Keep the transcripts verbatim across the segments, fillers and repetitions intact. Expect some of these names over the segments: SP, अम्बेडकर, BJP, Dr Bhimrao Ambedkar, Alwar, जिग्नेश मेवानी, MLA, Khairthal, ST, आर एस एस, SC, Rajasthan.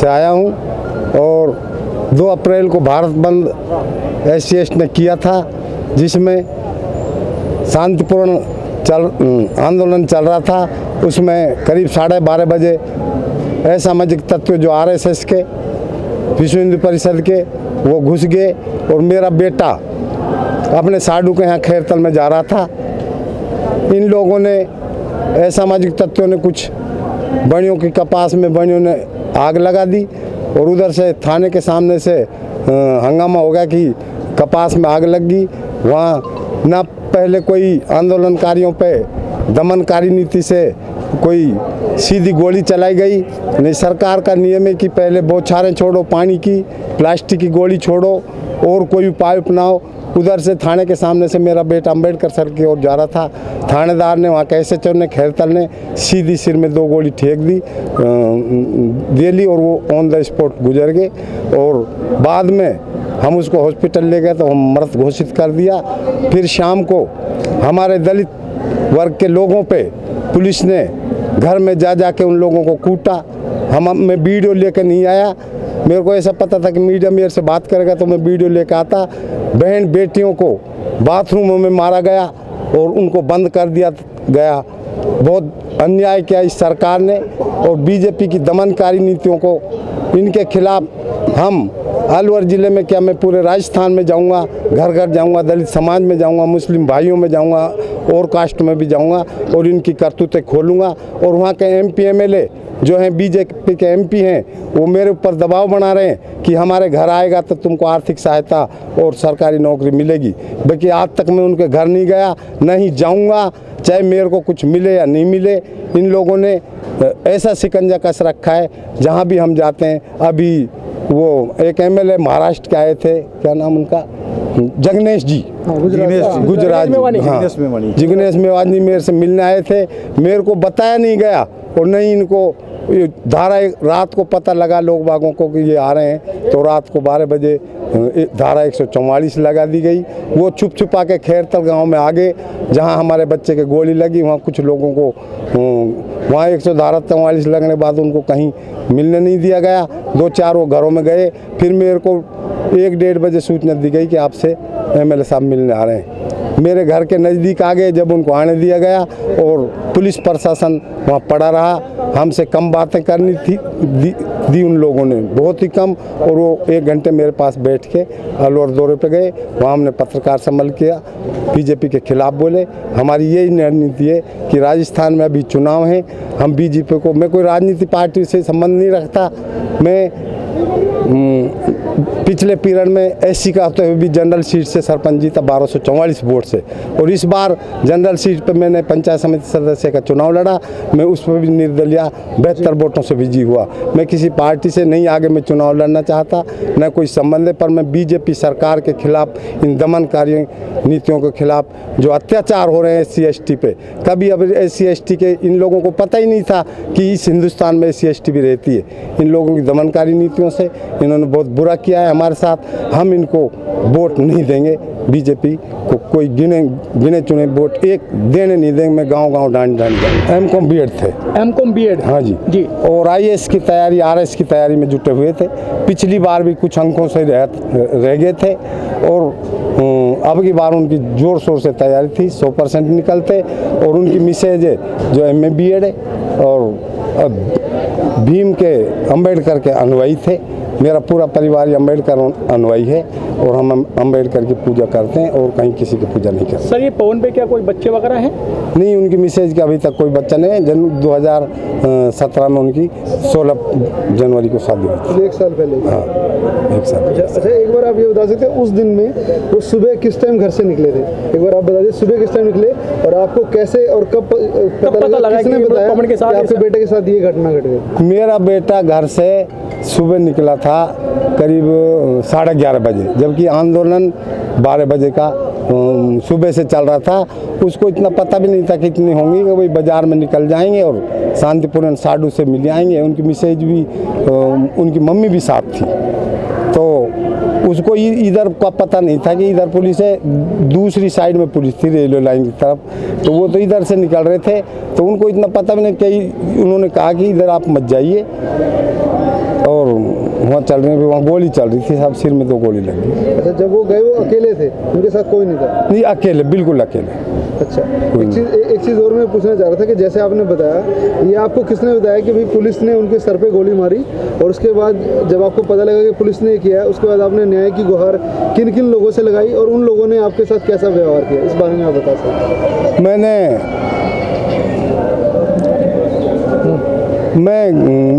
से आया हूं और दो अप्रैल को भारत बंद एस सी एस ने किया था, जिसमें शांतिपूर्ण चल आंदोलन चल रहा था। उसमें करीब साढ़े बारह बजे असामाजिक तत्व जो आर एस एस के विश्व हिंदू परिषद के वो घुस गए और मेरा बेटा अपने साडू के यहाँ खैरतल में जा रहा था। इन लोगों ने असामाजिक तत्वों ने कुछ बणियों की कपास में बणियों ने आग लगा दी और उधर से थाने के सामने से हंगामा हो गया कि कपास में आग लग गई। वहाँ ना पहले कोई आंदोलनकारियों पे दमनकारी नीति से कोई सीधी गोली चलाई गई, नहीं सरकार का नियम है कि पहले बौछारें छोड़ो पानी की, प्लास्टिक की गोली छोड़ो और कोई उपाय अपनाओ। उधर से थाने के सामने से मेरा बेटा अम्बेडकर सर की ओर जा रहा था। थानेदार ने वहाँ कैसे चोर ने खैरतल ने सीधी सिर में दो गोली ठेक दी दे ली और वो ऑन द स्पॉट गुजर गए। और बाद में हम उसको हॉस्पिटल ले गए तो हम मृत घोषित कर दिया। फिर शाम को हमारे दलित वर्ग के लोगों पे पुलिस ने घर में जा जा के उन लोगों को कूटा। हम मैं वीडियो लेकर नहीं आया, मेरे को ऐसा पता था कि मीडिया मेरे से बात करेगा तो मैं वीडियो लेकर आता। बहन बेटियों को बाथरूमों में मारा गया और उनको बंद कर दिया गया। बहुत अन्याय किया इस सरकार ने और बीजेपी की दमनकारी नीतियों को। इनके खिलाफ हम अलवर ज़िले में क्या मैं पूरे राजस्थान में जाऊंगा, घर घर जाऊंगा, दलित समाज में जाऊंगा, मुस्लिम भाइयों में जाऊंगा और कास्ट में भी जाऊंगा और इनकी करतूतें खोलूंगा। और वहाँ के M P M L A जो हैं बीजेपी के एम पी हैं वो मेरे ऊपर दबाव बना रहे हैं कि हमारे घर आएगा तो तुमको आर्थिक सहायता और सरकारी नौकरी मिलेगी। बल्कि आज तक मैं उनके घर नहीं गया, नहीं जाऊँगा, चाहे मेरे को कुछ मिले या नहीं मिले। इन लोगों ने ऐसा शिकंजा कस रखा है जहाँ भी हम जाते हैं। अभी वो एक एम एल ए महाराष्ट्र के आए थे, क्या नाम उनका, जगनेश जी गुजरात जी, जिग्नेश मेवानी, मेरे से मिलने आए थे। मेरे को बताया नहीं गया और नहीं इनको धारा रात को पता लगा लोग बागों को कि ये आ रहे हैं तो रात को बारह बजे धारा एक सौ चौवालीस लगा दी गई। वो छुप छुपा के खैरतल गांव में आ गए जहाँ हमारे बच्चे के गोली लगी। वहाँ कुछ लोगों को वहाँ एक सौ धारा चौवालीस लगने के बाद उनको कहीं मिलने नहीं दिया गया। दो चार वो घरों में गए। फिर मेरे को एक डेढ़ बजे सूचना दी गई कि आपसे एम एल ए साहब मिलने आ रहे हैं। मेरे घर के नज़दीक आ गए जब उनको आने दिया गया और पुलिस प्रशासन वहाँ पड़ा रहा। हमसे कम बातें करनी थी दी, दी उन लोगों ने, बहुत ही कम। और वो एक घंटे मेरे पास बैठ के अलवर दौरे पे गए। वहाँ हमने पत्रकार सम्मेलन किया, बीजेपी के खिलाफ बोले। हमारी यही रणनीति है कि राजस्थान में अभी चुनाव है, हम बीजेपी को, मैं कोई राजनीति पार्टी से संबंध नहीं रखता। मैं पिछले पीरियड में एस सी का होते हुए भी जनरल सीट से सरपंच जीता बारह सौ चौवालीस वोट से और इस बार जनरल सीट पर मैंने पंचायत समिति सदस्य का चुनाव लड़ा। मैं उस पर भी निर्दलीय बेहतर वोटों से विजयी हुआ। मैं किसी पार्टी से नहीं आगे मैं चुनाव लड़ना चाहता, न कोई संबंध है। पर मैं बीजेपी सरकार के खिलाफ, इन दमनकारी नीतियों के खिलाफ जो अत्याचार हो रहे हैं एस सी एस टी पे। कभी अब एस सी एस टी के इन लोगों को पता ही नहीं था कि इस हिंदुस्तान में एस सी एस टी भी रहती है। इन लोगों की दमनकारी नीतियों से इन्होंने बहुत बुरा किया है हमारे साथ। हम इनको वोट नहीं देंगे, बीजेपी को कोई गिने गिने चुने वोट एक देने नहीं देंगे। मैं गांव गांव डांड डांड एम कॉम बी एड थे एम कॉम बी एड हाँ जी जी और आई ए एस की तैयारी आर एस की तैयारी में जुटे हुए थे। पिछली बार भी कुछ अंकों से रह, रह गए थे और अब की बार उनकी जोर शोर से तैयारी थी, सौ परसेंट निकलते। और उनकी मिसेज है जो एम ए बी एड है और भीम के अम्बेडकर के अनुयायी थे। मेरा पूरा परिवार अम्बेडकर अनुयायी है और हम अम्बेडकर की पूजा करते हैं और कहीं किसी की पूजा नहीं करते। सर ये पवन पे क्या कोई बच्चे वगैरह हैं? नहीं, उनकी मिसेज के अभी तक कोई बच्चा नहीं है। जन्म दो हज़ार सत्रह में उनकी सोलह जनवरी को शादी हुई थी, एक साल पहले। हाँ, एक साल पहले। अच्छा, एक बार आप ये बता सकते हैं उस दिन में वो सुबह किस टाइम घर से निकले थे? एक बार आप बता दीजिए सुबह किस टाइम निकले और आपको कैसे और कब पता लगा? किसने बताया आपके बेटे के साथ ये घटना घट गई? मेरा बेटा घर से सुबह निकला था करीब साढ़े ग्यारह बजे, जबकि आंदोलन बारह बजे का सुबह से चल रहा था। उसको इतना पता भी नहीं था कि इतनी होंगी कि वही बाज़ार में निकल जाएंगे और शांतिपूर्ण साडू से मिल जाएंगे। उनकी मिसेज भी, उनकी मम्मी भी साथ थी, तो उसको इधर का पता नहीं था कि इधर पुलिस है। दूसरी साइड में पुलिस थी रेलवे लाइन की तरफ, तो वो तो इधर से निकल रहे थे तो उनको इतना पता भी नहीं। कई उन्होंने कहा कि इधर आप मत जाइए और वहाँ चल रही है, वहाँ गोली चल रही थी साहब, सिर में तो गोली लगी। अच्छा, जब वो गए वो अकेले थे, उनके साथ कोई नहीं था? नहीं, अकेले, बिल्कुल अकेले। अच्छा, एक चीज़ एक चीज़ और मैं पूछना चाह रहा था कि जैसे आपने बताया, ये आपको किसने बताया कि भाई पुलिस ने उनके सर पे गोली मारी, और उसके बाद जब आपको पता लगा कि पुलिस ने किया है, उसके बाद आपने न्याय की गुहार किन किन लोगों से लगाई और उन लोगों ने आपके साथ कैसा व्यवहार किया, इस बारे में आप बता सकते हैं? मैंने मैं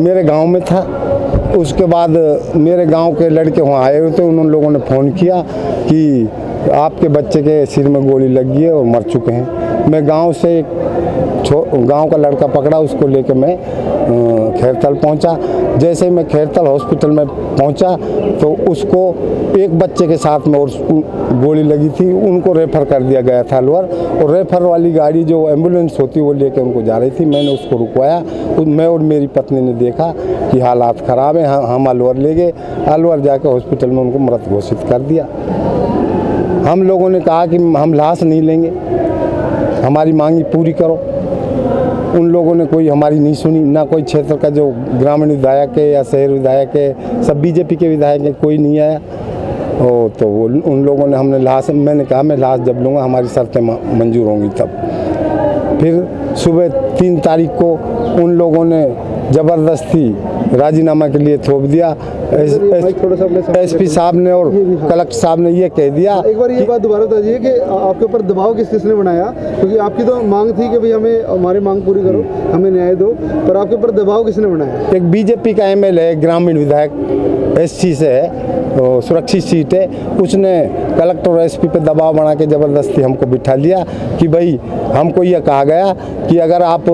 मेरे गाँव में था, उसके बाद मेरे गांव के लड़के वहाँ आए हुए थे, उन लोगों ने फ़ोन किया कि आपके बच्चे के सिर में गोली लगी है और मर चुके हैं। मैं गांव से गांव का लड़का पकड़ा, उसको लेके मैं खैरथल पहुंचा। जैसे ही मैं खैरथल हॉस्पिटल में पहुंचा तो उसको एक बच्चे के साथ में और गोली लगी थी, उनको रेफ़र कर दिया गया था अलवर, और रेफ़र वाली गाड़ी जो एम्बुलेंस होती वो लेके उनको जा रही थी। मैंने उसको रुकवाया, मैं और मेरी पत्नी ने देखा कि हालात ख़राब हैं, हम अलवर ले गए। अलवर जाके हॉस्पिटल में उनको मृत घोषित कर दिया। हम लोगों ने कहा कि हम लाश नहीं लेंगे, हमारी मांगी पूरी करो। उन लोगों ने कोई हमारी नहीं सुनी, ना कोई क्षेत्र का जो ग्रामीण विधायक है या शहर विधायक है, सब बीजेपी के विधायक हैं, कोई नहीं आया। और तो वो उन लोगों ने हमने लाश मैंने कहा मैं लाश जब लूँगा हमारी शर्तें मंजूर होंगी तब। फिर सुबह तीन तारीख को उन लोगों ने ज़बरदस्ती राजीनामा के लिए थोप दिया। एसपी साहब ने और कलेक्टर साहब ने ये कह दिया। एक बार ये बात दोबारा बताइए कि आपके ऊपर दबाव किस किसने बनाया, क्योंकि आपकी तो मांग थी कि भाई हमें हमारी मांग पूरी करो, हमें न्याय दो, पर आपके ऊपर दबाव किसने बनाया? एक बीजेपी का एमएलए ग्रामीण विधायक एससी से है, सुरक्षित सीट है, उसने कलेक्टर और एसपी पे दबाव बना के ज़बरदस्ती हमको बिठा लिया कि भाई हमको यह कहा गया कि अगर आप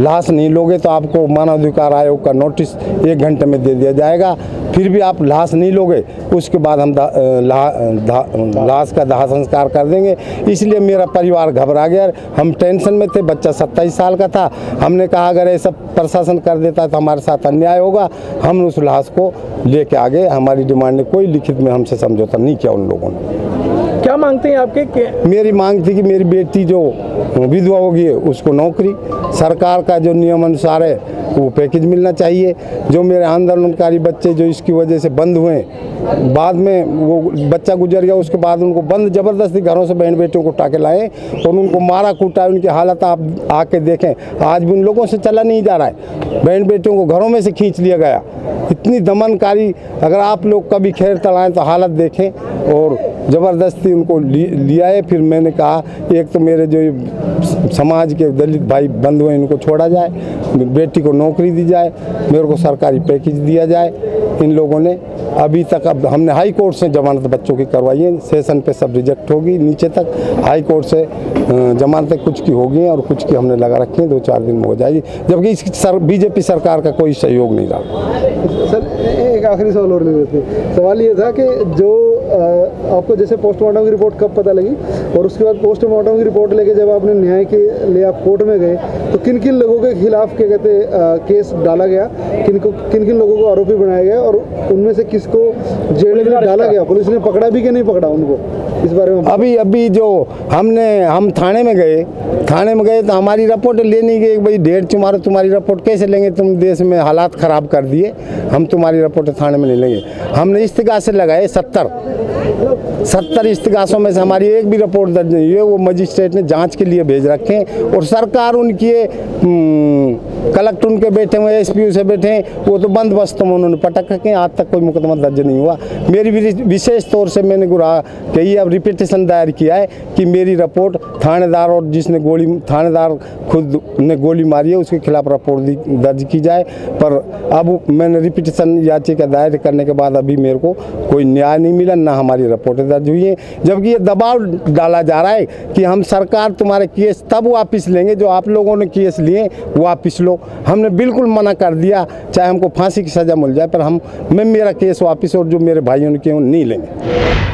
लाश नहीं लोगे तो आपको मानवाधिकार आयोग का नोटिस एक घंटे में दे दिया जाएगा। फिर भी आप लाश नहीं लोगे उसके बाद हम दा, ला, दा, लाश का दाह संस्कार कर देंगे। इसलिए मेरा परिवार घबरा गया, हम टेंशन में थे, बच्चा सत्ताईस साल का था। हमने कहा अगर ऐसा प्रशासन कर देता तो हमारे साथ अन्याय होगा। हम उस लाश को लेके आ गए, हमारी डिमांड ने कोई लिखित में हमसे समझौता नहीं किया उन लोगों ने। क्या मांगते हैं आपके? क्या? मेरी मांग थी कि मेरी बेटी जो विधवा होगी उसको नौकरी, सरकार का जो नियम अनुसार है वो पैकेज मिलना चाहिए। जो मेरे आंदोलनकारी बच्चे जो इसकी वजह से बंद हुए, बाद में वो बच्चा गुजर गया, उसके बाद उनको बंद ज़बरदस्ती घरों से बहन बेटियों को उठा के लाए और उनको मारा कूटा। उनकी हालत आप आके देखें, आज भी उन लोगों से चला नहीं जा रहा है, बहन बेटियों को घरों में से खींच लिया गया। इतनी दमनकारी, अगर आप लोग कभी खैरथल आएँ तो हालत देखें। और ज़बरदस्ती उनको लिया है। फिर मैंने कहा एक तो मेरे जो समाज के दलित भाई बंद हुए इनको छोड़ा जाए, बेटी को नौकरी दी जाए, मेरे को सरकारी पैकेज दिया जाए। इन लोगों ने अभी तक, अब हमने हाई कोर्ट से जमानत बच्चों की करवाई है, सेशन पे सब रिजेक्ट होगी, नीचे तक हाई कोर्ट से जमानतें कुछ की होगी हैं और कुछ की हमने लगा रखी हैं, दो चार दिन में हो जाएगी, जबकि इसकी सर, बीजेपी सरकार का कोई सहयोग नहीं रहा। सर एक आखिरी सवाल और लेते हैं। सवाल ये था कि जो आपको जैसे पोस्टमार्टम की रिपोर्ट कब पता लगी और उसके बाद पोस्टमार्टम की रिपोर्ट लेके जब आपने न्याय के लिए आप कोर्ट में गए तो किन किन लोगों के खिलाफ क्या कहते केस डाला गया, किन किन किन लोगों को आरोपी बनाया गया और उनमें से किसको जेल में डाला गया, पुलिस ने पकड़ा भी कि नहीं पकड़ा उनको, इस बारे में? अभी अभी जो हमने हम थाने में गए, थाने में गए तो हमारी रिपोर्ट ले नहीं गई। भाई डेढ़ तुम्हारा तुम्हारी रिपोर्ट कैसे लेंगे, तुम देश में हालात ख़राब कर दिए, हम तुम्हारी रिपोर्ट थाने में ले लेंगे। हमने इस्तिगासे लगाए सत्तर सत्तर इस्तिगासों में से हमारी एक भी रिपोर्ट दर्ज नहीं हुई। वो मजिस्ट्रेट ने जांच के लिए भेज रखे हैं और सरकार उनकी कलेक्टर उनके बैठे हुए, एस पी से बैठे हैं, वो तो बंदोबस्त में उन्होंने पटक रखे हैं, आज तक कोई मुकदमा दर्ज नहीं हुआ। मेरी विशेष तौर से मैंने गुराह कही, अब रिपीटेशन दायर किया है कि मेरी रिपोर्ट थानेदार और जिसने गोली थानेदार खुद ने गोली मारी है उसके खिलाफ रिपोर्ट दर्ज की जाए। पर अब मैंने रिपीटेशन याचिका दायर करने के बाद अभी मेरे को कोई न्याय नहीं मिला, ना हमारी रिपोर्टें दर्ज हुई है। जबकि ये दबाव डाला जा रहा है कि हम सरकार तुम्हारे केस तब वापस लेंगे जो आप लोगों ने केस लिए वापस लो। हमने बिल्कुल मना कर दिया, चाहे हमको फांसी की सज़ा मिल जाए पर हम मैं मेरा केस वापस और जो मेरे भाइयों ने किए नहीं लेंगे।